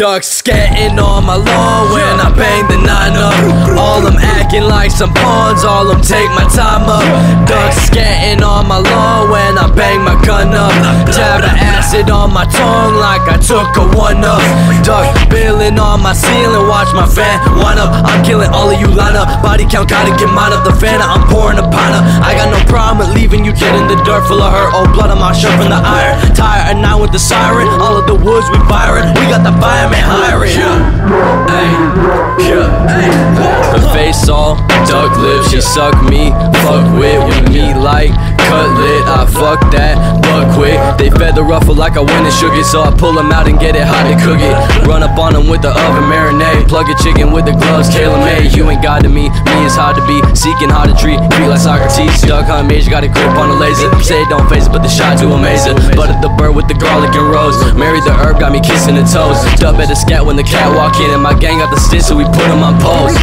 ducks scatting on my lawn when I bang the 9 up. All I'm acting like some pawns, all I'm take my time up. Ducks scatting on my lawn when I bang my gun up. Dab the acid on my tongue like I took a 1-up. Duck billing on my ceiling, watch my fan wind up. I'm killing all of you, line up. Body count gotta get mine up. The Fanta I'm pouring upon her. I got no problem with leaving you dead in the dirt full of hurt. Oh, blood on my shirt from the iron. Tire and now with the siren, all of the woods we firing. We got the fireman hiring. Her face all duck lips, she suck me, fuck with me like cutlet. I fuck that buck quick. They fed the ruffle like I went and shook it, so I pull them out and get it hot and cook it. Run up on them with the oven marinade, plug a chicken with the gloves, Kayla May. You ain't God to me, me is hard to be, seeking how to treat, be like Socrates. Duck hunt mage, got a grip on a laser. Say don't face it, but the shot too amazing. Butter the bird with the garlic and rose. Married the herb, got me kissing the toes. Dub at the scat when the cat walk in, and my gang got the stitch, so we put him on pose.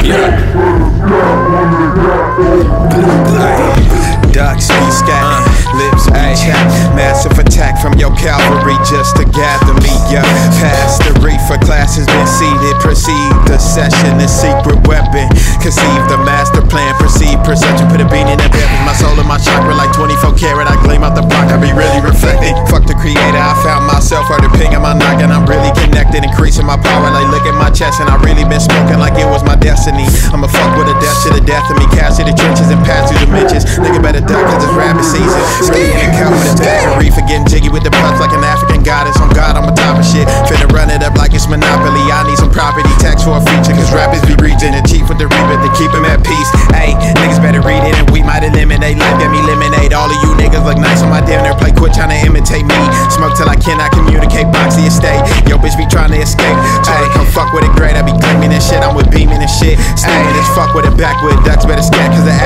Ducks be scatting, lips be chapped. Massive attack from your cavalry just to gather me up. Past the reefer class has been seated. Proceed the session, the secret weapon. Conceive the master plan, proceed perception. Put a bean in the bed with my soul and my chakra like 24 karat. I gleam out the block, I be really reflecting. Fuck the creator, I found myself. Heard a ping in my knock and I'm really connected. Increasing my power like look at my chest, and I really been smoking like it was my destiny. I'ma fuck with a death to the death of me. Cash to the trenches and pass through dimensions. Nigga better die cause it's rabbit season. Skiing and cow with a battery for getting jiggy with the puns like an African goddess. On God, I'm a top of shit. Finna run it up like it's Monopoly. I need some property tax for a feature, cause rappers be reaching the chief with the rebate to keep him at peace. Ayy, niggas better read it and we might eliminate life. Get me lemonade. All of you niggas look nice on my dinner plate. Quit trying to imitate me. Smoke till I cannot communicate. Boxy estate. Yo, bitch be trying to escape. Ayy, come fuck with it great. I be claiming this shit. I'm with beaming and shit. Steaming as fuck with it backward. Ducks better scat cause the